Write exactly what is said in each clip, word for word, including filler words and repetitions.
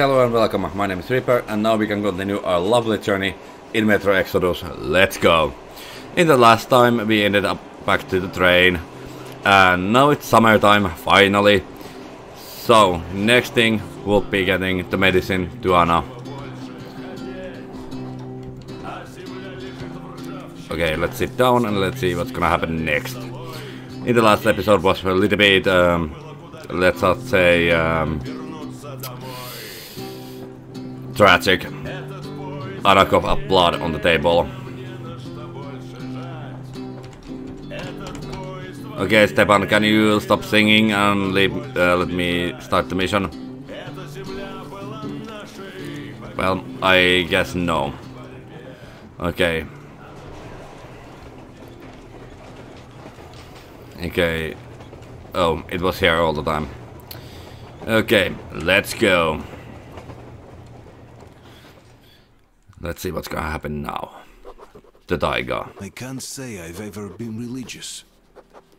Hello and welcome, my name is Reaper, and now we can continue our lovely journey in Metro Exodus. Let's go! In the last time we ended up back to the train, and now it's summertime, finally. So, next thing, we'll be getting the medicine to Anna. Okay, let's sit down and let's see what's gonna happen next. In the last episode was a little bit, um, let's not say, um, tragic. Arakov had blood on the table. Okay, Stepan, can you stop singing and leave, uh, let me start the mission? Well, I guess no. Okay. Okay. Oh, it was here all the time. Okay, let's go. Let's see what's gonna happen now. The Daiga. I can't say I've ever been religious,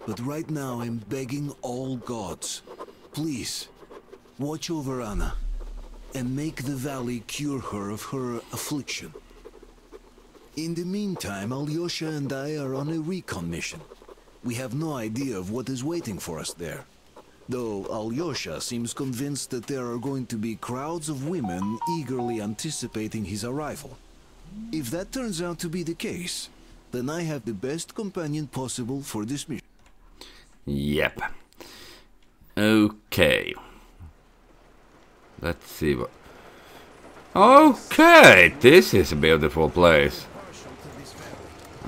but right now I'm begging all gods, please, watch over Anna, and make the valley cure her of her affliction. In the meantime, Alyosha and I are on a recon mission. We have no idea of what is waiting for us there, though Alyosha seems convinced that there are going to be crowds of women eagerly anticipating his arrival. If that turns out to be the case, then I have the best companion possible for this mission. Yep. Okay. Let's see what... Okay, this is a beautiful place.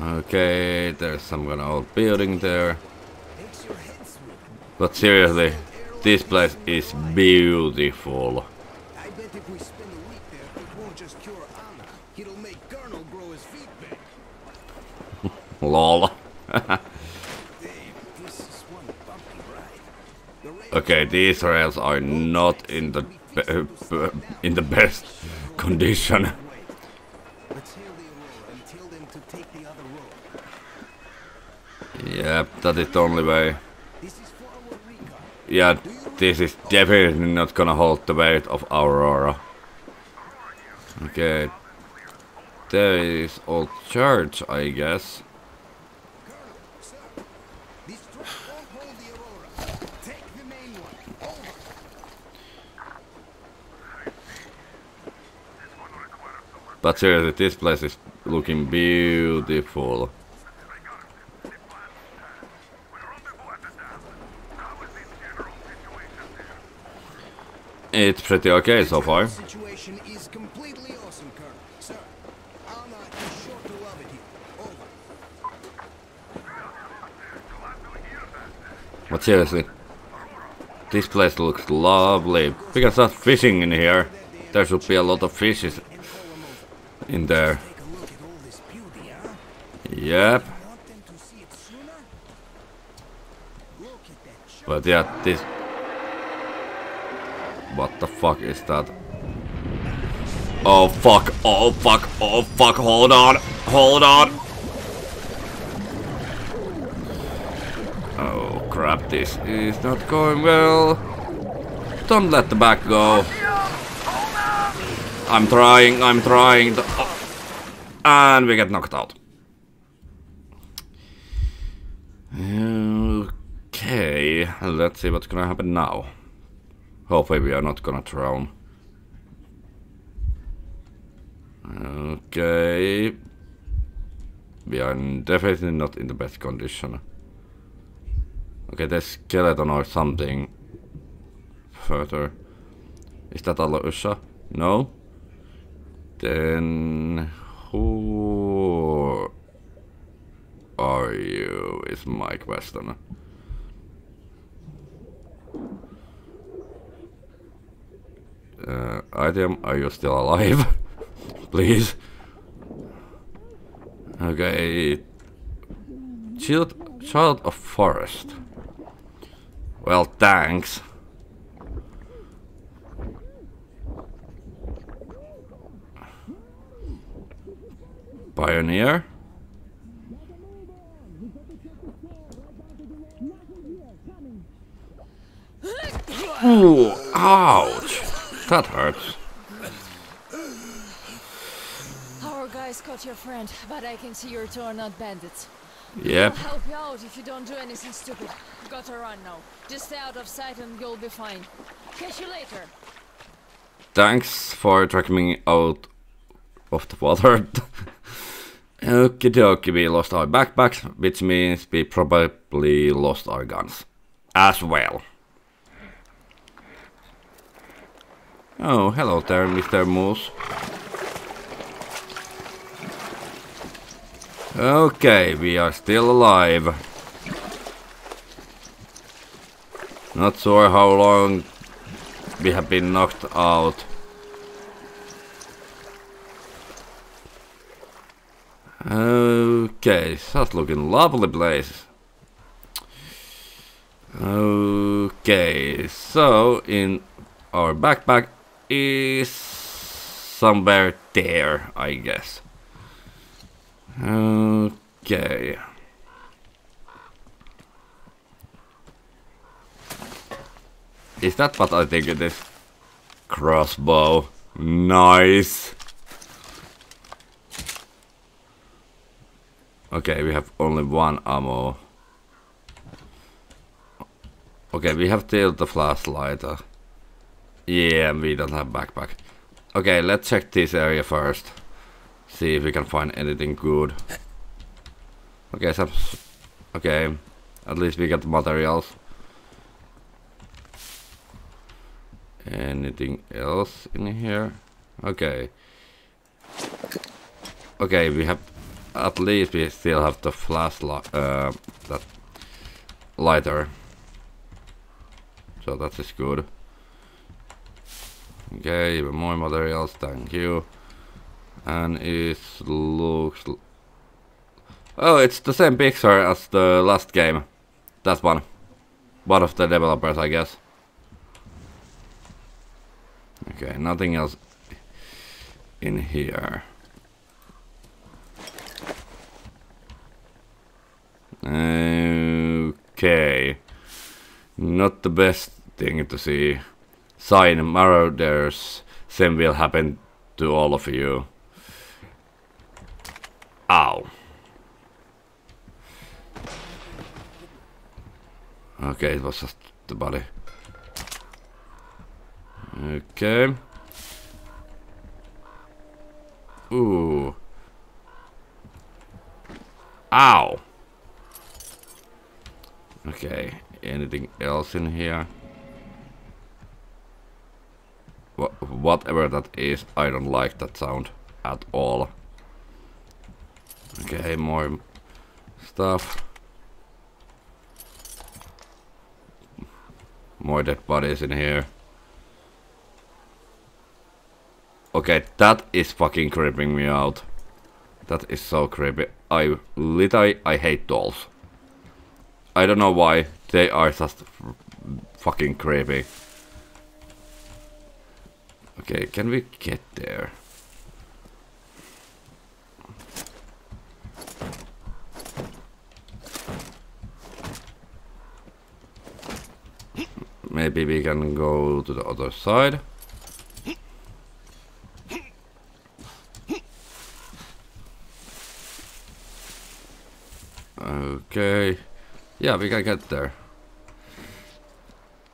Okay, there's some kind of old building there. But seriously, this place is beautiful. I bet if we spend a week there, it won't just cure Anna. It'll make Garnel grow his feet back. Lol. Okay, these rails are not in the be in the best condition. Yep, that is the only way. Yeah, this is definitely not gonna hold the weight of Aurora. Okay. There is old church, I guess. But seriously, this place is looking beautiful. It's pretty okay so far. Situation is completely awesome, Kirk. Sir, Anna is sure to love it here. Over. But seriously, this place looks lovely. We can start fishing in here. There should be a lot of fishes in there. Yep. But yeah, this... What the fuck is that? Oh fuck, oh fuck, oh fuck, hold on, hold on! Oh crap, this is not going well. Don't let the back go. I'm trying, I'm trying to... Oh. And we get knocked out. Okay, let's see what's gonna happen now. Hopefully we are not gonna drown. Okay. We are definitely not in the best condition. Okay, there's skeleton or something further. Is that Alyosha? No? Then who are you? Is Mike Weston. Uh, item, are you still alive? Please. Okay. Child, child of forest. Well, thanks. Pioneer? Ooh, ouch. That hurts. caught your friend, but I can see you two are not bandits. Yep. I'll help you out if you don't do anything stupid. You've got to run now. Just stay out of sight and you'll be fine. Catch you later. Thanks for dragging me out of the water. Okie dokie, we lost our backpacks, which means we probably lost our guns as well. Oh, hello there, Mister Moose. Okay, we are still alive. Not sure how long we have been knocked out. Okay, that's looking lovely place. Okay, so in our backpack is somewhere there, I guess. Okay. Is that what I think it is? Crossbow. Nice. Okay, we have only one ammo. Okay, we have still the flashlight. Uh, yeah, we don't have backpack. Okay, let's check this area first. See if we can find anything good. Okay, some. Okay, at least we got materials. Anything else in here? Okay. Okay, we have. At least we still have the flashlight. Uh, that lighter. So that is good. Okay, even more materials. Thank you. And it looks... Oh, it's the same picture as the last game. That one. One of the developers, I guess. Okay, nothing else in here. Okay. Not the best thing to see. Sign marauders. Same will happen to all of you. Ow. Okay, it was just the body. Okay. Ooh. Ow. Okay, anything else in here? Wh- whatever that is, I don't like that sound at all. Okay, more stuff. More dead bodies in here. Okay, that is fucking creeping me out. That is so creepy. I literally, I hate dolls. I don't know why, they are just fucking creepy. Okay, can we get there? Maybe we can go to the other side. Okay. Yeah, we can get there.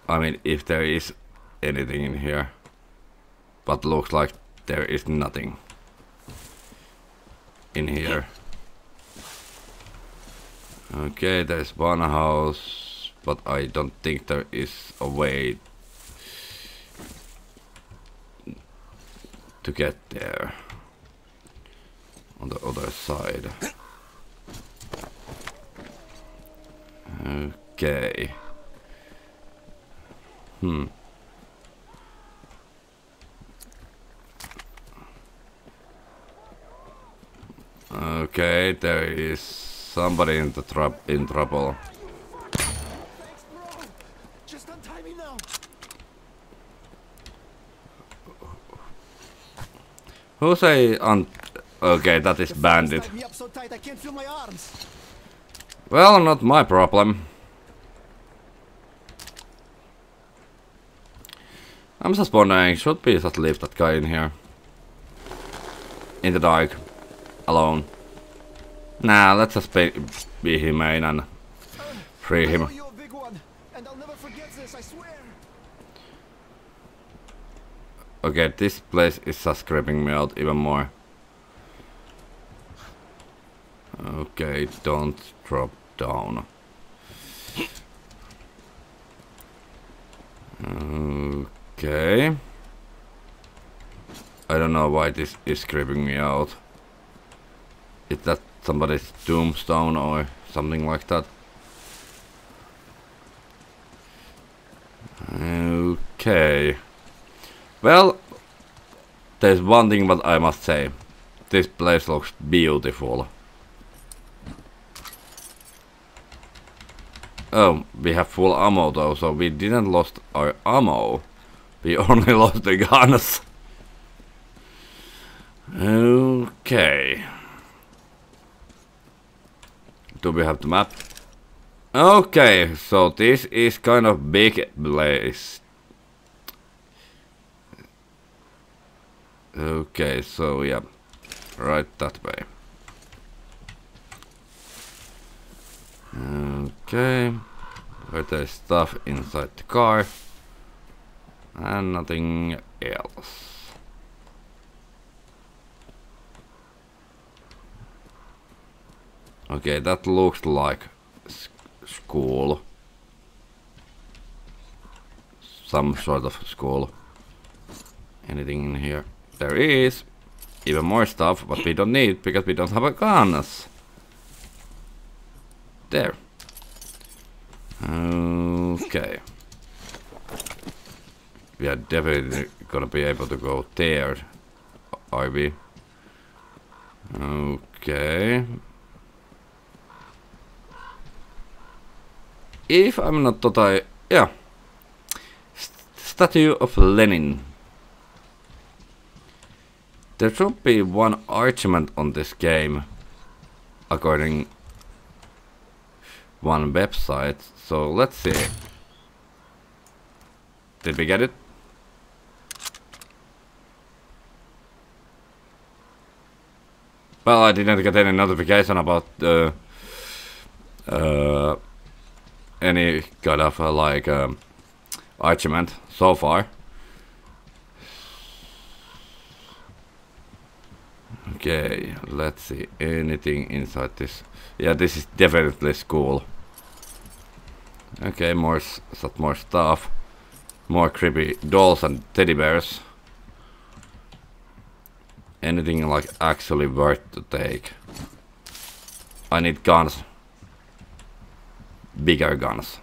I mean, if there is anything in here. But looks like there is nothing in here. Okay, there's one house. But I don't think there is a way to get there on the other side. Okay. Hmm. Okay, there is somebody in the trou- in trouble. Who say on? Okay, that is bandit. Well, not my problem. I'm just wondering, should we just leave that guy in here? In the dark. alone. Nah, let's just be, be humane and free him. Okay, this place is just creeping me out even more. Okay, don't drop down. Okay. I don't know why this is creeping me out. Is that somebody's tombstone or something like that? Okay. Well, there's one thing that I must say. This place looks beautiful. Oh, we have full ammo though, so we didn't lost our ammo. We only lost the guns. Okay. Do we have the map? Okay, so this is kind of big place. Okay, so yeah, right that way. Okay, but there's stuff inside the car and nothing else. Okay, that looks like school, some sort of school. Anything in here? There is even more stuff, but we don't need because we don't have a guns. There. Okay. We are definitely gonna be able to go there, are we? Okay. If I'm not totally... Yeah. St- statue of Lenin. There should be one argument on this game, according to one website, so let's see. Did we get it? Well, I didn't get any notification about uh, uh, any kind of uh, like um, argument so far. Okay, let's see anything inside this. Yeah, this is definitely school. Okay, more more stuff, more creepy dolls and teddy bears. Anything like actually worth to take? I need guns, bigger guns.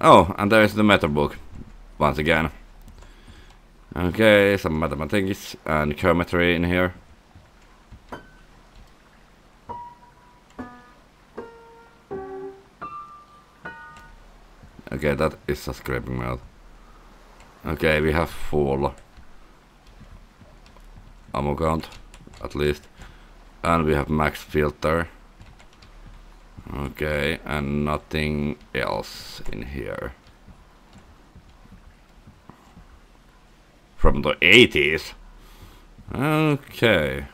Oh, and there is the method book once again. Okay, some mathematics and geometry in here. Okay, that is a scraping melt. Okay, we have full ammo count, at least. And we have max filter. Okay, and nothing else in here. From the eighties? Okay.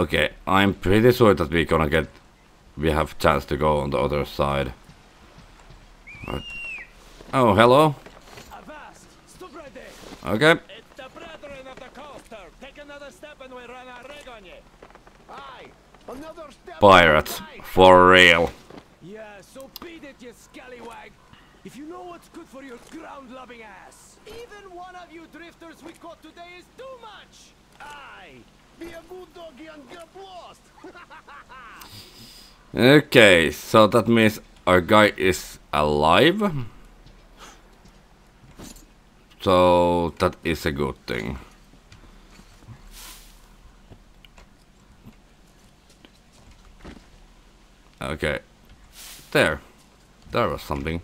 Okay, I'm pretty sure that we're gonna get... We have chance to go on the other side. But, oh, hello? Okay. Pirates, for real. Yeah, so beat it, you scallywag. If you know what's good for your ground-loving ass. Even one of you drifters we caught today is too much. Aye, be a good doggy and get lost. Okay, so that means our guy is alive. So that is a good thing. Okay, there, there was something,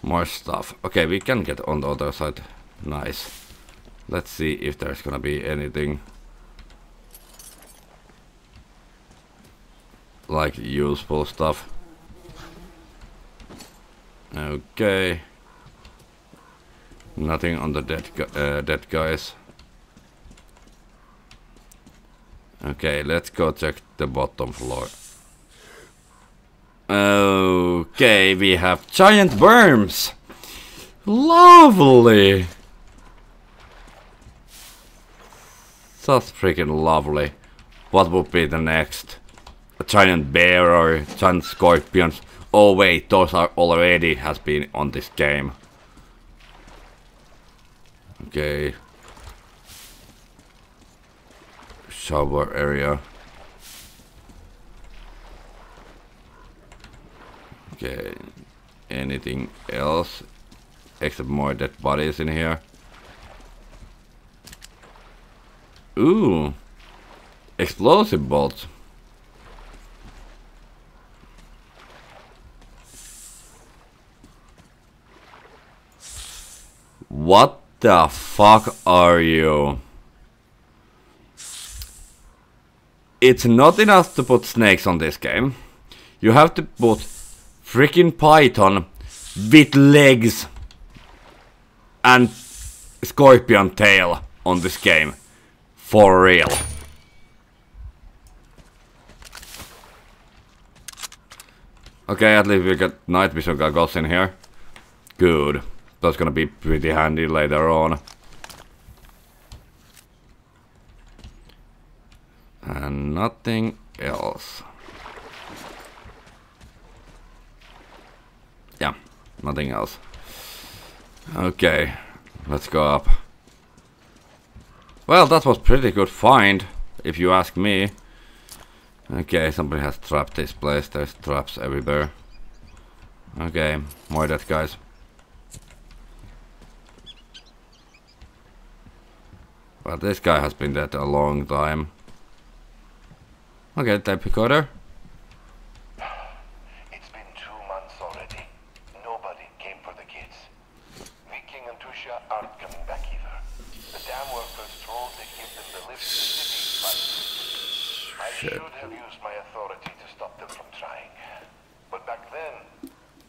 more stuff. Okay, we can get on the other side, nice. Let's see if there's gonna be anything like useful stuff. Okay. Nothing on the dead, uh, dead guys. Okay, let's go check the bottom floor. Okay, we have giant worms. Lovely. That's freaking lovely. What would be the next? A giant bear or giant scorpions? Oh wait, those are already has been on this game. Okay. Shower area. Okay. Anything else? Except more dead bodies in here. Ooh. Explosive bolts. What the fuck are you? It's not enough to put snakes on this game. You have to put freaking python with legs and scorpion tail on this game. For real. Okay, at least we got night vision goggles in here. Good. That's gonna be pretty handy later on. And nothing else. Yeah, nothing else. Okay, let's go up. Well, that was pretty good find, if you ask me. Okay, somebody has trapped this place. There's traps everywhere. Okay, more dead guys. Well, this guy has been dead a long time. Okay, tape recorder. It's been two months already. Nobody came for the kids. Viking and Tusha aren't coming back either. The dam workers told they give them the lift to the city. I should have used my authority to stop them from trying. But back then,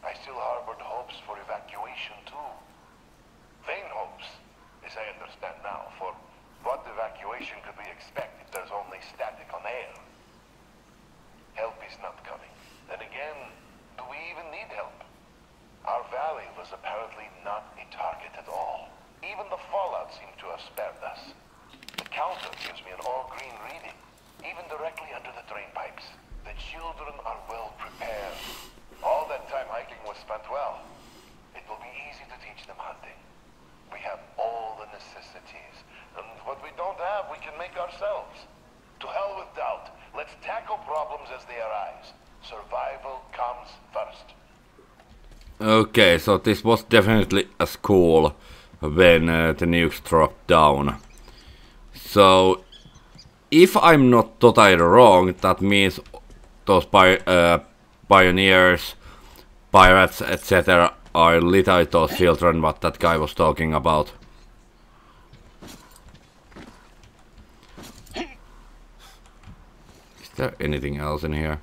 I still harbored hopes for evacuation too. Vain hopes, as I understand now, for what evacuation could we expect if there's only static on air? Help is not coming. Then again, do we even need help? Our valley was apparently not a target at all. Even the fallout seemed to have spared us. The counter gives me an all-green reading, even directly under the drain pipes. The children are well prepared. All that time hiking was spent well. It will be easy to teach them hunting. We have all the necessities. And what we don't have, we can make ourselves. To hell with doubt. Let's tackle problems as they arise. Survival comes first. Okay, so this was definitely a school when uh, the nukes dropped down. So, if I'm not totally wrong, that means those pi uh, pioneers, pirates, et cetera are literally those children what that guy was talking about. Is there anything else in here?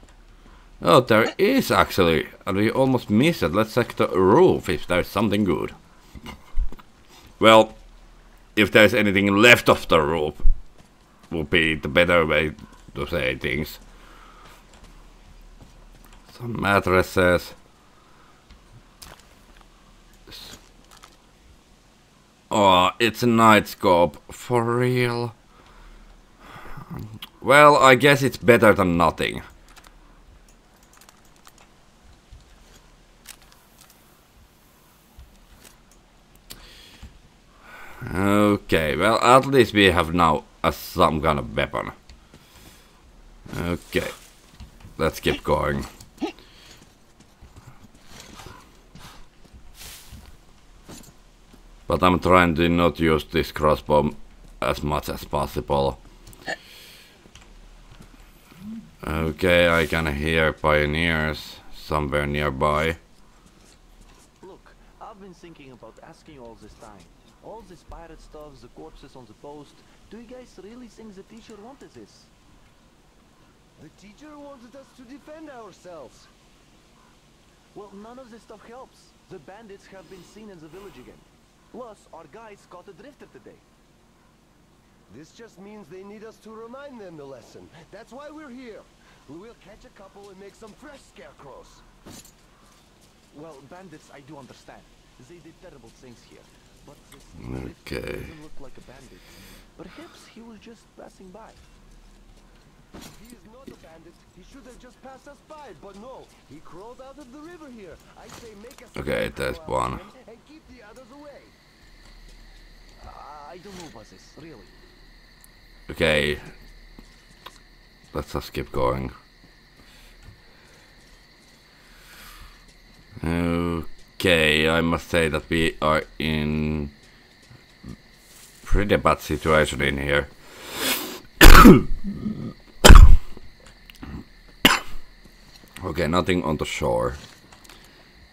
Oh, there is actually, and we almost missed it. Let's check the roof if there's something good. Well, if there's anything left of the roof, would be the better way to say things. Some mattresses. Oh, it's a night scope, for real. Well, I guess it's better than nothing. Okay, well, at least we have now a, some kind of weapon. Okay, let's keep going. But I'm trying to not use this crossbow as much as possible. Okay, I can hear pioneers somewhere nearby. Look, I've been thinking about asking all this time. All this pirate stuff, the corpses on the post. Do you guys really think the teacher wanted this? The teacher wanted us to defend ourselves. Well, none of this stuff helps. The bandits have been seen in the village again. Plus, our guys caught a drifter today. This just means they need us to remind them the lesson. That's why we're here. We will catch a couple and make some fresh scarecrows. Well, bandits, I do understand. They did terrible things here. But this okay. doesn't look like a bandit. Perhaps he was just passing by. He is not a bandit. He should have just passed us by, but no. He crawled out of the river here. I say make us okay, that's one. And keep the others away. Uh, I don't know about this, really. Okay. Let's just keep going. Okay, I must say that we are in pretty bad situation in here. Okay, nothing on the shore.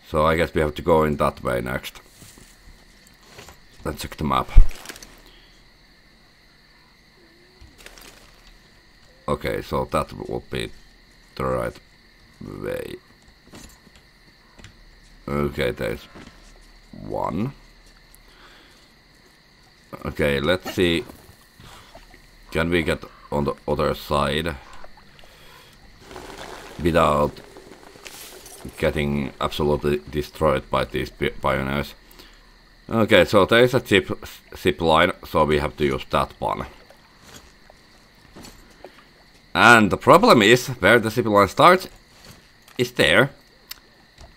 So I guess we have to go in that way next. Let's check the map. Okay, so that would be the right way. Okay, there's one. Okay, let's see. Can we get on the other side without getting absolutely destroyed by these pioneers? Okay, so there is a zip, zip line, so we have to use that one. And the problem is, where the zip line starts, is there.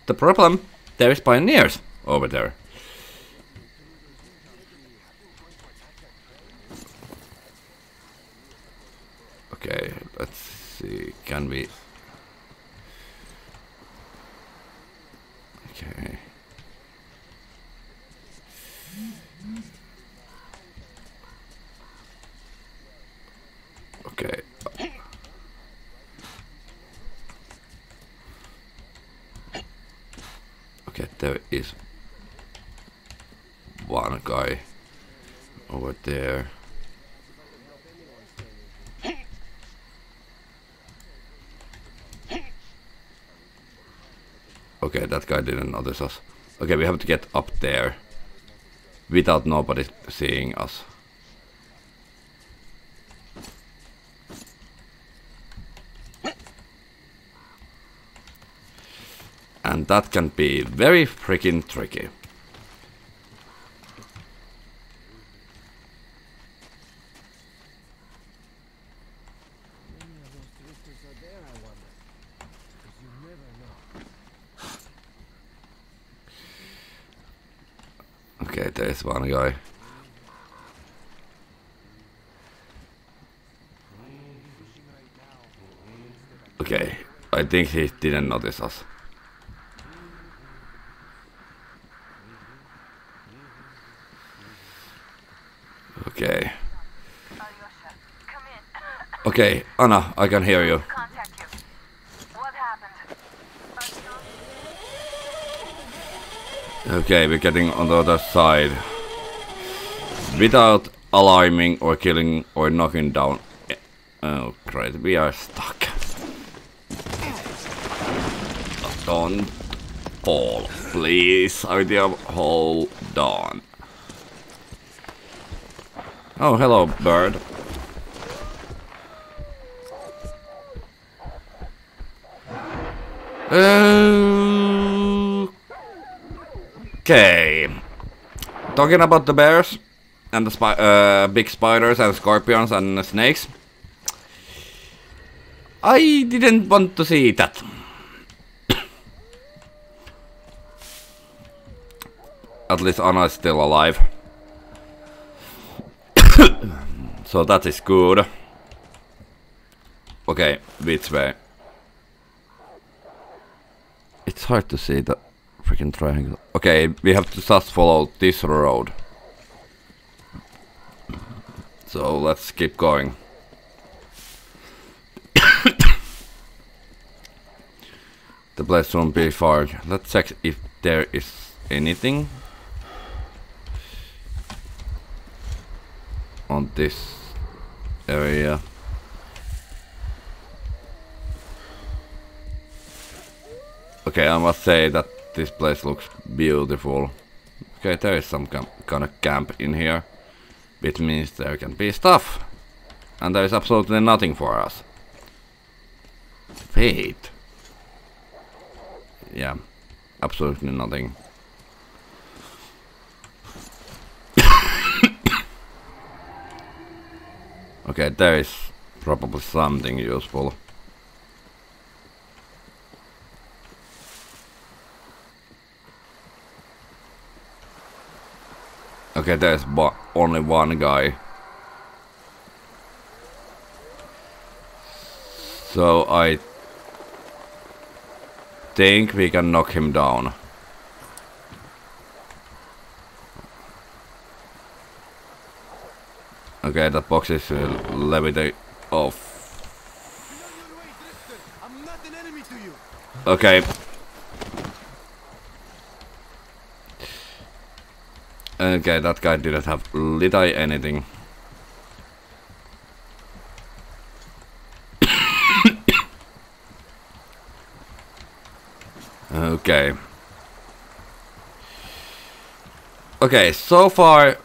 The problem, there is pioneers over there. Okay, let's see, can we... Okay... Okay... Okay, there is one guy over there. Okay, that guy didn't notice us. Okay, we have to get up there without nobody seeing us. And that can be very freaking tricky. Okay, there's one guy. Okay, I think he didn't notice us. Okay. Okay, Anna, I can hear you. Okay, we're getting on the other side without alarming or killing or knocking down. Oh great, we are stuck. Don't fall, please. Idea, hold on. Oh, hello, bird. Okay. Talking about the bears and the spi uh, big spiders and scorpions and snakes. I didn't want to see that. At least Anna is still alive. So that is good. Okay, which way? It's hard to see the freaking triangle. Okay, we have to just follow this road. So let's keep going. The place won't be far. Let's check if there is anything on this area. Okay, I must say that this place looks beautiful. Okay, there is some kind of camp in here, which means there can be stuff. And there is absolutely nothing for us. Wait. Yeah, absolutely nothing. Okay, there is probably something useful. Okay, there's but only one guy. So I think we can knock him down. Okay, that box is uh, levitating off. I'm not an enemy to you. Okay. Okay, that guy didn't have lit eye anything. Okay. Okay, so far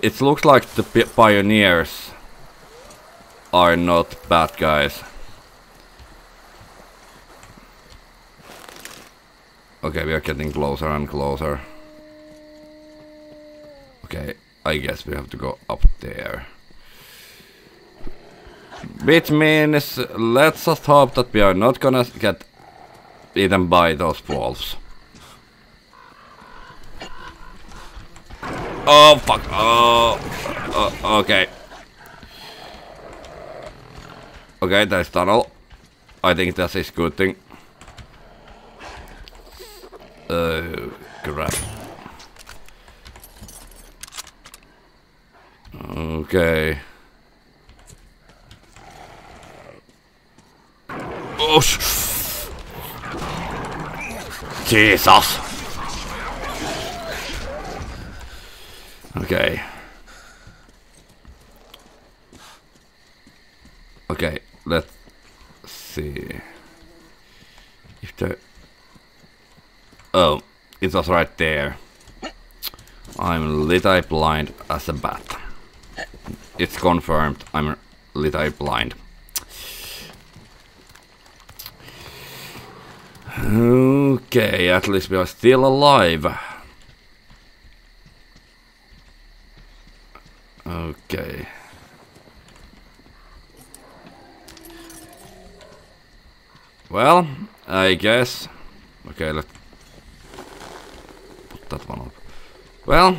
it looks like the pioneers are not bad guys. Okay, we are getting closer and closer. Okay, I guess we have to go up there. Which means let's just hope that we are not gonna get eaten by those wolves. Oh fuck! Oh, oh, okay. Okay, there's tunnel. I think that is good thing. Uh, crap. Okay. Oh sh! Jesus. Okay. Okay, let's see if there. Oh, it was right there. I'm lit-eye blind as a bat. It's confirmed. I'm lit-eye blind. Okay, at least we are still alive. Okay. Well, I guess. Okay, let's put that one up. Well,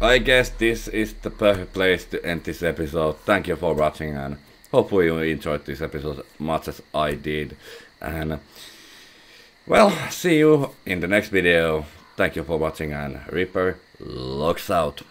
I guess this is the perfect place to end this episode. Thank you for watching, and hopefully you enjoyed this episode as much as I did. And well, see you in the next video. Thank you for watching, and Reaper looks out.